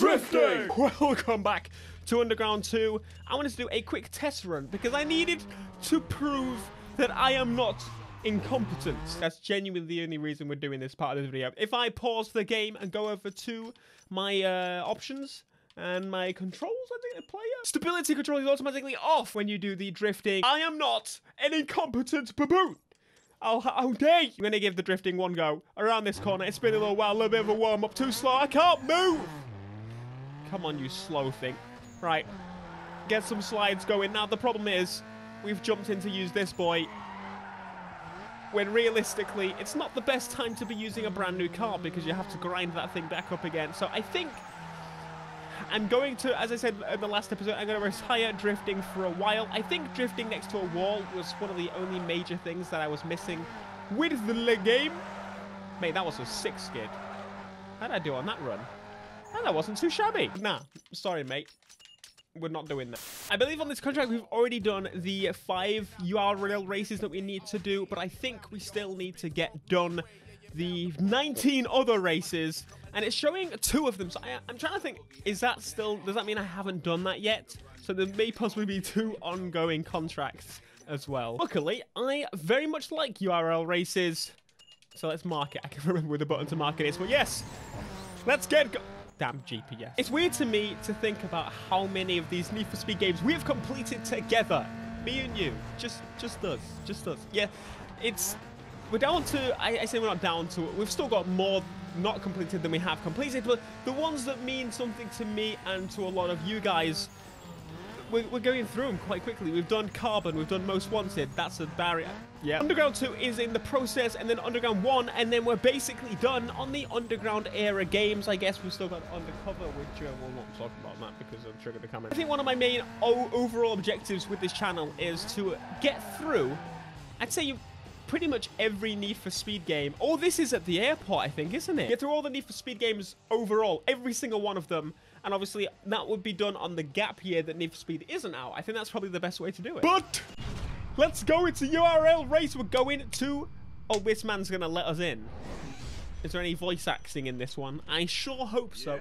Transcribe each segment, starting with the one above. Drifting! Welcome back to Underground 2. I wanted to do a quick test run because I needed to prove that I am not incompetent. That's genuinely the only reason we're doing this part of this video. If I pause the game and go over to my options and my controls, I think the player stability control is automatically off when you do the drifting. I am not an incompetent baboon. Oh, how dare you? I'm gonna give the drifting one go. Around this corner, it's been a little while, a little bit of a warm up. Too slow, I can't move. Come on, you slow thing. Right, get some slides going. Now, the problem is, we've jumped in to use this boy, when realistically, it's not the best time to be using a brand new car because you have to grind that thing back up again. So I think I'm going to, as I said in the last episode, I'm going to retire drifting for a while. I think drifting next to a wall was one of the only major things that I was missing with the game. Mate, that was a sick skid. How'd I do on that run? And that wasn't too shabby. Nah, sorry, mate. We're not doing that. I believe on this contract, we've already done the 5 URL races that we need to do, but I think we still need to get done the 19 other races, and it's showing 2 of them. So I'm trying to think, is that still, does that mean I haven't done that yet? So there may possibly be 2 ongoing contracts as well. Luckily, I very much like URL races. So let's mark it. I can remember with the button to mark it is, but yes, let's get go. Damn GPS. It's weird to me to think about how many of these Need for Speed games we have completed together. Me and you. Just us. Yeah, it's, we're down to, I say we're not down to it. We've still got more not completed than we have completed, but the ones that mean something to me and to a lot of you guys, we're going through them quite quickly. We've done Carbon, we've done Most Wanted. That's a barrier. Yeah. Underground 2 is in the process, and then Underground 1, and then we're basically done on the Underground era games. I guess we've still got Undercover, which we'll not talk about that because I'm triggering the camera. I think one of my main overall objectives with this channel is to get through, I'd say, pretty much every Need for Speed game. Oh, this is at the airport, I think, isn't it? Get through all the Need for Speed games overall, every single one of them. And obviously, that would be done on the gap year that Need for Speed isn't out. I think that's probably the best way to do it. But let's go into URL race. We're going to... Oh, this man's going to let us in. Is there any voice acting in this one? I sure hope so.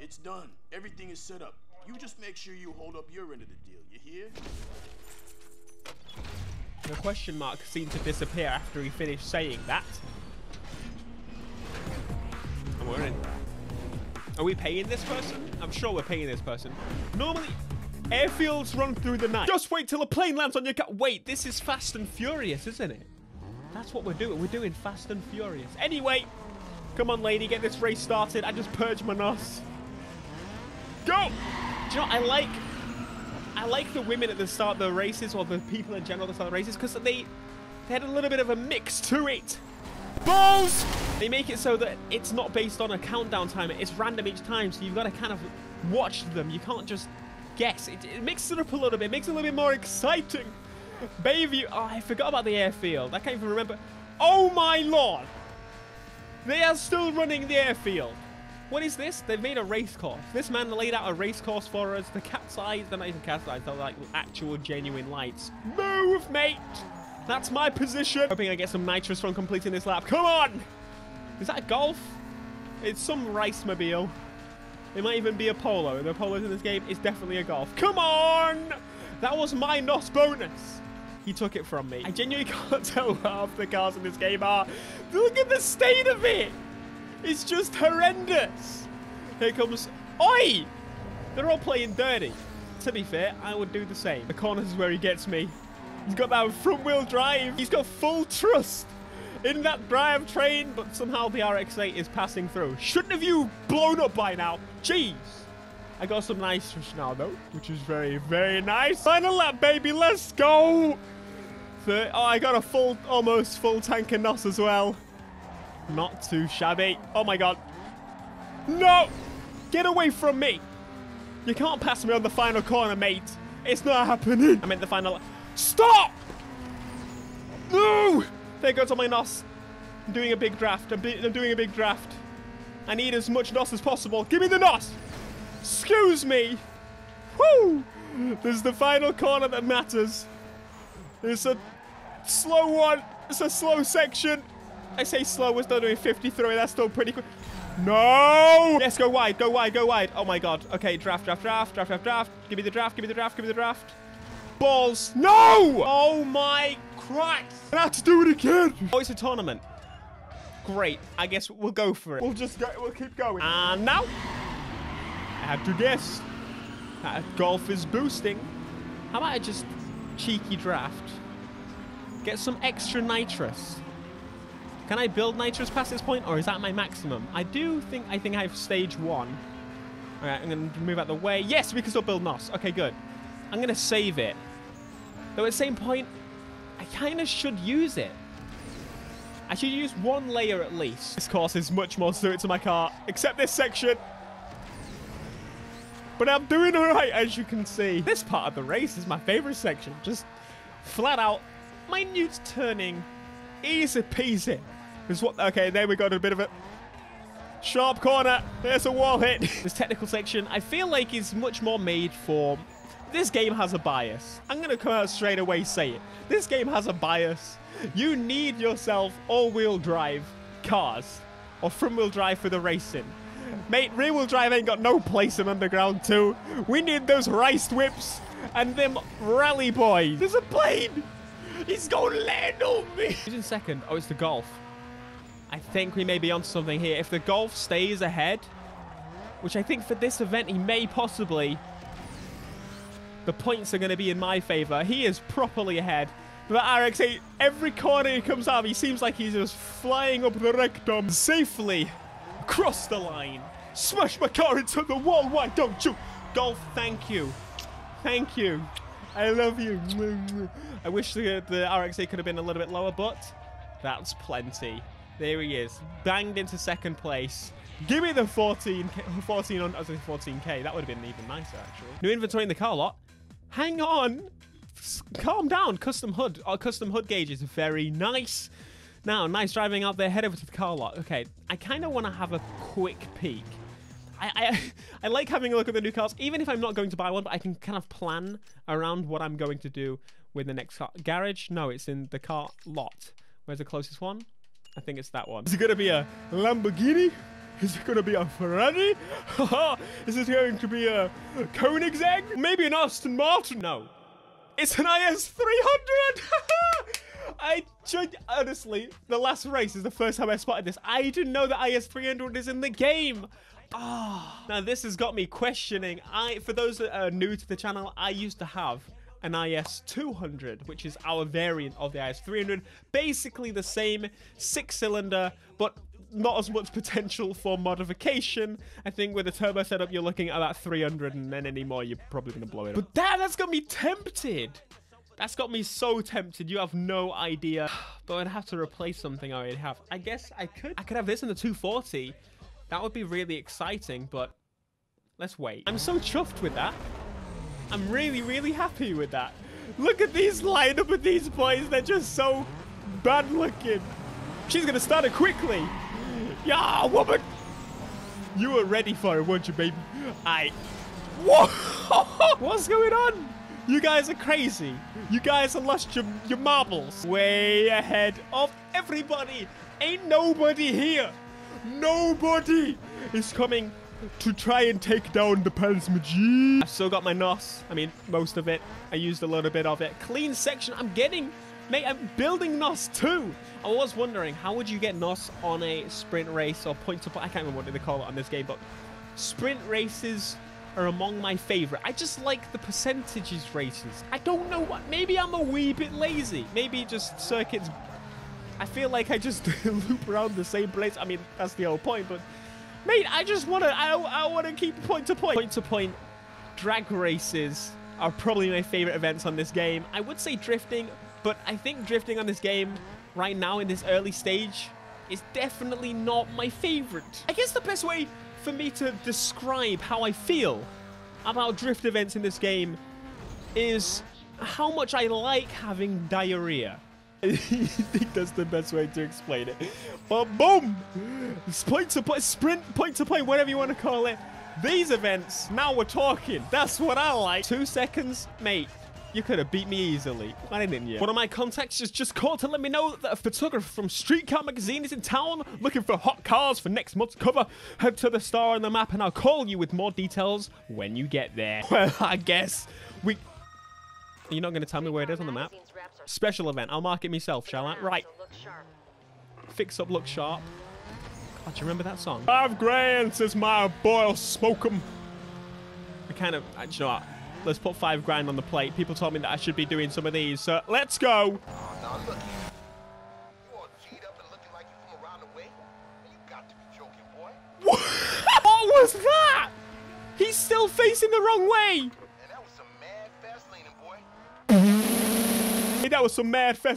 It's done. Everything is set up. You just make sure you hold up your end of the deal. You hear? The question mark seemed to disappear after he finished saying that. And we're in. Are we paying this person? I'm sure we're paying this person. Normally, airfields run through the night. Just wait till a plane lands on your car. Wait, this is Fast and Furious, isn't it? That's what we're doing. We're doing Fast and Furious. Anyway, come on, lady. Get this race started. I just purged my nose. Go! Do you know what? I like the women at the start of the races, or the people in general at the start of the races, because they had a little bit of a mix to it. Balls! They make it so that it's not based on a countdown timer. It's random each time, so you've got to kind of watch them. You can't just guess. It mixes it up a little bit. Makes it a little bit more exciting. Bayview. Oh, I forgot about the airfield. I can't even remember. Oh, my Lord. They are still running the airfield. What is this? They've made a race course. This man laid out a race course for us. The cat's eyes. They're not even cat's eyes. They're like actual genuine lights. Move, mate. That's my position. Hoping I get some nitrous from completing this lap. Come on. Is that a golf? It's some ricemobile. It might even be a polo. The polos in this game is definitely a golf. Come on! That was my NOS bonus. He took it from me. I genuinely can't tell what half the cars in this game are. Look at the state of it. It's just horrendous. Here comes... Oi! They're all playing dirty. To be fair, I would do the same. The corners is where he gets me. He's got that front-wheel drive. He's got full trust in that drive train, but somehow the RX-8 is passing through. Shouldn't have you blown up by now? Jeez. I got some nice fish now, though, which is very, very nice. Final lap, baby. Let's go. Oh, I got a full, almost full tank of NOS as well. Not too shabby. Oh, my God. No. Get away from me. You can't pass me on the final corner, mate. It's not happening. I meant the final lap. Stop. No. There goes all my NOS. I'm doing a big draft. I'm doing a big draft. I need as much NOS as possible. Give me the NOS. Excuse me. Woo. This is the final corner that matters. It's a slow one. It's a slow section. I say slow. We're still doing 50 through. That's still pretty quick. No! Yes, go wide, go wide, go wide. Oh my god. Okay, draft. Give me the draft, give me the draft. Balls. No! Oh my Christ! I have to do it again! Oh, it's a tournament. Great. I guess we'll go for it. We'll just go, we'll keep going. And now, I have to guess. Golf is boosting. How about I just cheeky draft? Get some extra nitrous. Can I build nitrous past this point, or is that my maximum? I think I have stage one. All right, I'm going to move out the way. Yes, we can still build NOS. Okay, good. I'm going to save it. Though at the same point, I kind of should use it. I should use one layer at least. This course is much more suited to my car, except this section. But I'm doing all right, as you can see. This part of the race is my favorite section. Just flat out, minute turning, easy peasy. Okay, there we got a bit of a sharp corner. There's a wall hit. This technical section, I feel like, is much more made for... This game has a bias. I'm going to come out straight away say it. This game has a bias. You need yourself all-wheel drive cars or front-wheel drive for the racing. Mate, rear-wheel drive ain't got no place in Underground 2. We need those rice whips and them rally boys. There's a plane. He's gonna land on me. Who's in second? Oh, it's the Golf. I think we may be on something here. If the Golf stays ahead, which I think for this event he may possibly, the points are going to be in my favor. He is properly ahead. But RX-8, every corner he comes out of, he seems like he's just flying up the rectum safely. Cross the line. Smash my car into the wall. Why don't you? Golf, thank you. Thank you. I love you. I wish the RX-8 could have been a little bit lower, but that's plenty. There he is. Banged into second place. Give me the 14K. That would have been even nicer, actually. New inventory in the car lot. Hang on. Calm down. Custom hood. Our custom hood gauge is very nice. Now, nice driving out there. Head over to the car lot. Okay, I kind of want to have a quick peek. I like having a look at the new cars, even if I'm not going to buy one, but I can kind of plan around what I'm going to do with the next car. Garage? No, it's in the car lot. Where's the closest one? I think it's that one. Is it going to be a Lamborghini? Is it going to be a Ferrari? Is it going to be a Koenigsegg? Maybe an Aston Martin? No. It's an IS 300! Honestly, the last race is the first time I spotted this. I didn't know that IS 300 is in the game. Oh. Now, this has got me questioning. For those that are new to the channel, I used to have an IS 200, which is our variant of the IS 300. Basically the same, 6-cylinder, but not as much potential for modification. I think with a turbo setup, you're looking at about 300, and then any more, you're probably going to blow it up. But that's got me tempted. That's got me so tempted. You have no idea. But I'd have to replace something I already have. I guess I could have this in the 240. That would be really exciting, but let's wait. I'm so chuffed with that. I'm really, really happy with that. Look at these lineup of these boys. They're just so bad looking. She's going to start it quickly. Yeah, woman. You were ready for it, weren't you, baby? Whoa! What's going on? You guys are crazy. You guys have lost your marbles. Way ahead of everybody. Ain't nobody here. Nobody is coming to try and take down the Panzmaji. I've still got my NOS. I mean, most of it. I used a little bit of it. Clean section. I'm getting... Mate, I'm building NOS too. I was wondering, how would you get NOS on a sprint race or point to point? I can't remember what they call it on this game, but sprint races... are among my favorite. I just like the percentages races. I don't know what, maybe I'm a wee bit lazy. Maybe just circuits, I feel like I just loop around the same place. I mean, that's the whole point, but mate, I just wanna, I wanna keep point to point. Point to point drag races are probably my favorite events on this game. I would say drifting, but I think drifting on this game right now in this early stage is definitely not my favorite. I guess the best way for me to describe how I feel about drift events in this game is how much I like having diarrhea. I think that's the best way to explain it. But boom! It's point to point, sprint, point to point, whatever you want to call it. These events, now we're talking. That's what I like. 2 seconds, mate. You could have beat me easily. Why didn't you? One of my contacts just called to let me know that a photographer from Streetcar Magazine is in town looking for hot cars for next month's cover. Head to the star on the map and I'll call you with more details when you get there. Well, I guess we... You're not going to tell me where it is on the map? Special event. I'll mark it myself, shall I? Right. Fix up, look sharp. God, do you remember that song? 5 grand, says my boy, I'll smoke 'em. I kind of... you know what? Let's put 5 grand on the plate. People told me that I should be doing some of these, so let's go. Oh, now look. You all G'd up and looking like you from around the way? You got to be joking, boy. What? What was that? He's still facing the wrong way. That was some mad fast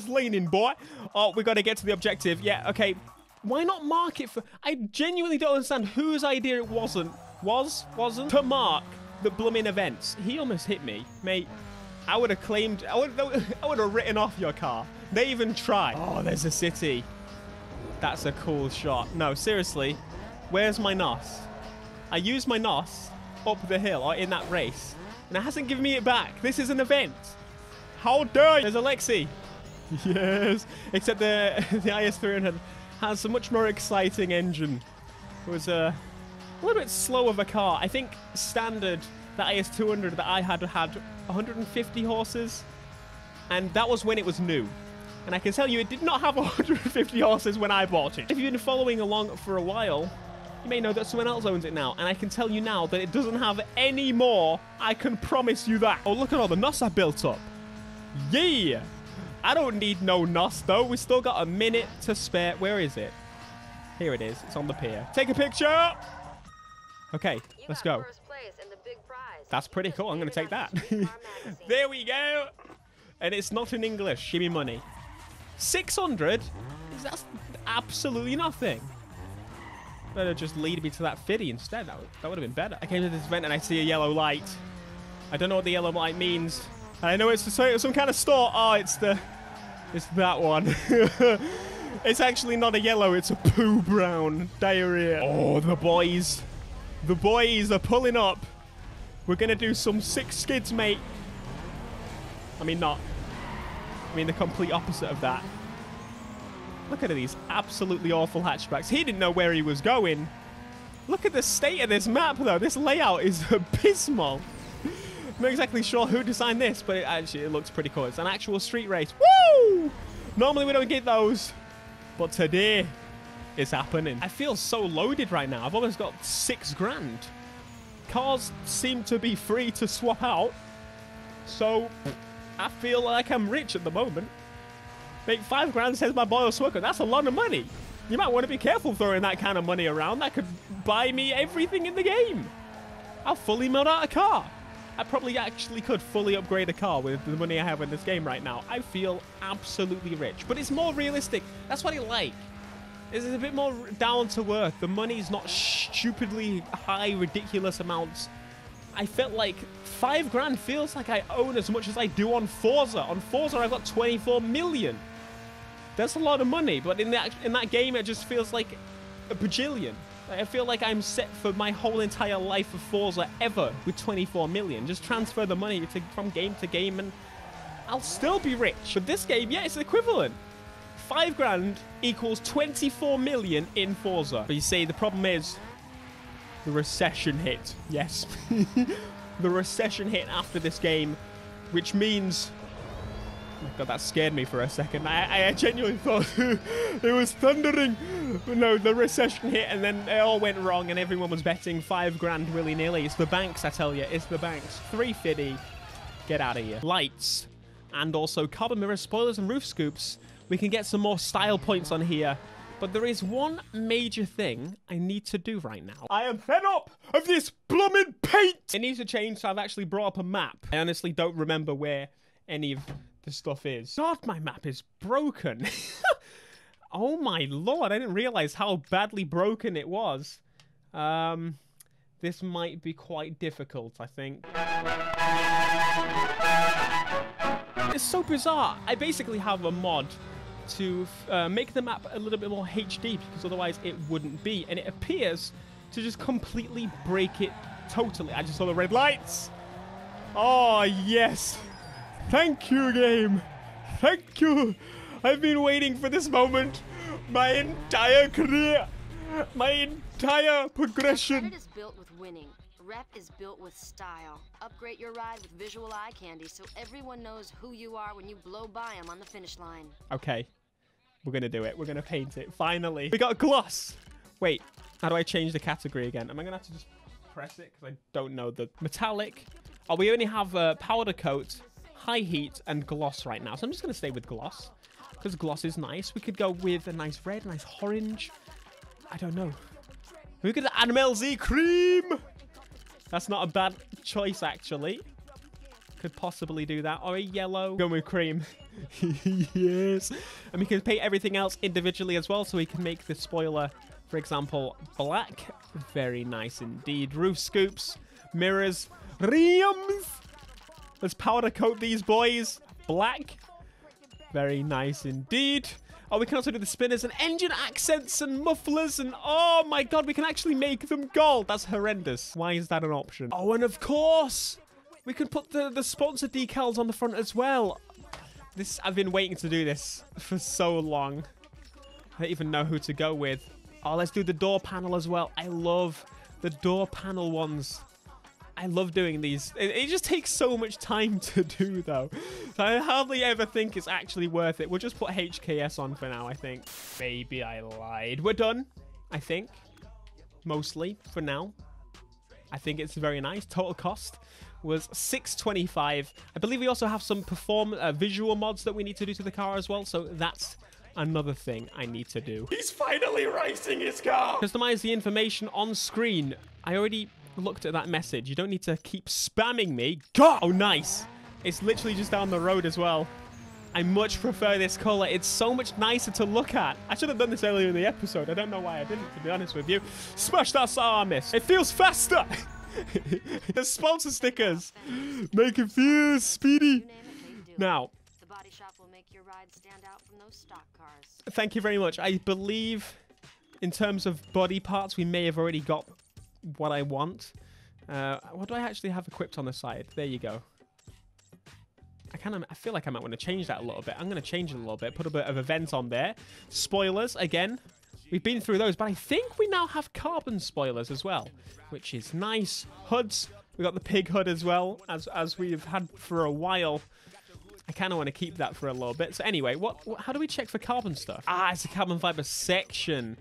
leaning, boy. Oh, we got to get to the objective. Yeah, okay. Why not mark it for... I genuinely don't understand whose idea it wasn't. Wasn't? To mark the blooming events. He almost hit me. Mate, I would have claimed... I would have written off your car. They even tried. Oh, there's a city. That's a cool shot. No, seriously. Where's my NOS? I used my NOS up the hill or in that race. And it hasn't given me it back. This is an event. How dare you? There's Alexi. Yes. Except the IS 300 has a much more exciting engine. It was a little bit slow of a car. I think standard, the IS 200 that I had 150 horses. And that was when it was new. And I can tell you it did not have 150 horses when I bought it. If you've been following along for a while, you may know that someone else owns it now, and I can tell you now that it doesn't have any more. I can promise you that. Oh, look at all the NOS I built up. Yeah! I don't need no NOS, though. We still got a minute to spare. Where is it? Here it is. It's on the pier. Take a picture! Okay, let's go. That's pretty cool. I'm going to take that. There we go! And it's not in English. Give me money. 600? That's absolutely nothing. Better just lead me to that 50 instead. That would have been better. I came to this event and I see a yellow light. I don't know what the yellow light means. I know it's some kind of store. Oh, it's that one. It's actually not a yellow. It's a poo brown diarrhea. Oh, the boys are pulling up. We're gonna do some sick skids, mate. I mean, not. I mean, the complete opposite of that. Look at these absolutely awful hatchbacks. He didn't know where he was going. Look at the state of this map, though. This layout is abysmal. I'm not exactly sure who designed this, but it looks pretty cool. It's an actual street race. Woo! Normally we don't get those, but today it's happening. I feel so loaded right now. I've almost got 6 grand. Cars seem to be free to swap out, so I feel like I'm rich at the moment. Make 5 grand, says my boy, Swooker. That's a lot of money. You might want to be careful throwing that kind of money around. That could buy me everything in the game. I'll fully mod out a car. I probably actually could fully upgrade a car with the money I have in this game right now. I feel absolutely rich, but it's more realistic. That's what I like. It's a bit more down to earth. The money's not stupidly high, ridiculous amounts. I felt like 5 grand feels like I own as much as I do on Forza. On Forza, I've got 24 million. That's a lot of money, but in that game, it just feels like a bajillion. I feel like I'm set for my whole entire life of Forza ever with 24 million. Just transfer the money from game to game and I'll still be rich. But this game, yeah, it's equivalent. 5 grand equals 24 million in Forza. But you see, the problem is the recession hit. Yes, the recession hit after this game, which means... Oh my God, that scared me for a second. I genuinely thought it was thundering. No, the recession hit and then it all went wrong and everyone was betting 5 grand willy-nilly. It's the banks, I tell you. It's the banks. 350. Get out of here. Lights and also carbon mirrors, spoilers and roof scoops. We can get some more style points on here. But there is one major thing I need to do right now. I am fed up of this blooming paint. It needs to change, so I've actually brought up a map. I honestly don't remember where any of... this stuff is. God, my map is broken. Oh my Lord, I didn't realize how badly broken it was. This might be quite difficult, I think. It's so bizarre. I basically have a mod to make the map a little bit more HD because otherwise it wouldn't be, and it appears to just completely break it totally. I just saw the red lights. Oh yes. Thank you, game. Thank you. I've been waiting for this moment my entire career. My entire progression. Credit is built with winning. Rep is built with style. Upgrade your ride with visual eye candy so everyone knows who you are when you blow by them on the finish line. Okay. We're going to do it. We're going to paint it. Finally. We got a gloss. Wait. How do I change the category again? Am I going to have to just press it? Because I don't know the metallic. Oh, we only have powder coat, high heat, and gloss right now. So I'm just going to stay with gloss because gloss is nice. We could go with a nice red, nice orange. I don't know. We could add MLZ cream. That's not a bad choice, actually. Could possibly do that. Or a yellow. Going with cream. Yes. And we can paint everything else individually as well. So we can make the spoiler, for example, black. Very nice indeed. Roof scoops, mirrors, rims. Let's powder coat these boys. Black. Very nice indeed. Oh, we can also do the spinners and engine accents and mufflers and oh my god, we can actually make them gold. That's horrendous. Why is that an option? Oh, and of course, we can put the sponsor decals on the front as well. This, I've been waiting to do this for so long. I don't even know who to go with. Oh, let's do the door panel as well. I love the door panel ones. I love doing these. It just takes so much time to do, though. So I hardly ever think it's actually worth it. We'll just put HKS on for now, I think. Baby, I lied. We're done, I think. Mostly, for now. I think it's very nice. Total cost was $625. I believe we also have some visual mods that we need to do to the car as well. So that's another thing I need to do. He's finally racing his car! Customize the information on screen. I already looked at that message. You don't need to keep spamming me. God! Oh, nice. It's literally just down the road as well. I much prefer this color. It's so much nicer to look at. I should have done this earlier in the episode. I don't know why I didn't, to be honest with you. Smash that star, miss. It feels faster. The sponsor stickers. Make it feel speedy. Now. The body shop will make your ride stand out from those stock cars. Thank you very much. I believe in terms of body parts, we may have already got what I want. What do I actually have equipped on the side? There you go. I feel like I might want to change that a little bit. I'm going to change it a little bit. Put a bit of a vent on there. Spoilers, again. We've been through those, but I think we now have carbon spoilers as well, which is nice. Hoods. We got the pig hood as well, as we've had for a while. I kind of want to keep that for a little bit. So anyway, how do we check for carbon stuff? Ah, it's a carbon fiber section.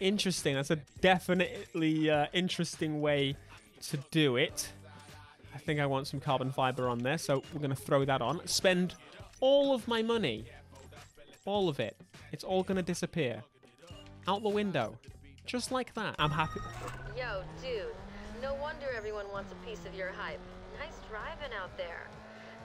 Interesting. That's a definitely interesting way to do it. I think I want some carbon fiber on there, so we're going to throw that on. Spend all of my money. All of it. It's all going to disappear. Out the window. Just like that. I'm happy. Yo, dude. No wonder everyone wants a piece of your hype. Nice driving out there.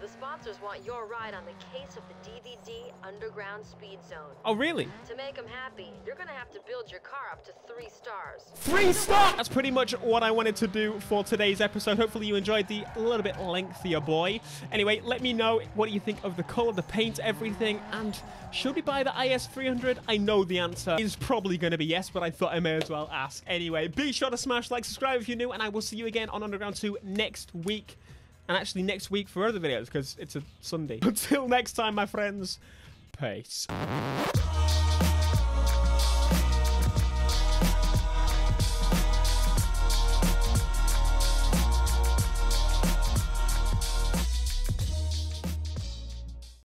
The sponsors want your ride on the case of the DVD Underground Speed Zone. Oh, really? To make them happy, you're going to have to build your car up to 3 stars. 3 stars! That's pretty much what I wanted to do for today's episode. Hopefully you enjoyed the little bit lengthier boy. Anyway, let me know what you think of the color, the paint, everything. And should we buy the IS 300? I know the answer is probably going to be yes, but I thought I may as well ask. Anyway, be sure to smash like, subscribe if you're new, and I will see you again on Underground 2 next week. And actually next week for other videos, because it's a Sunday. Until next time, my friends. Peace.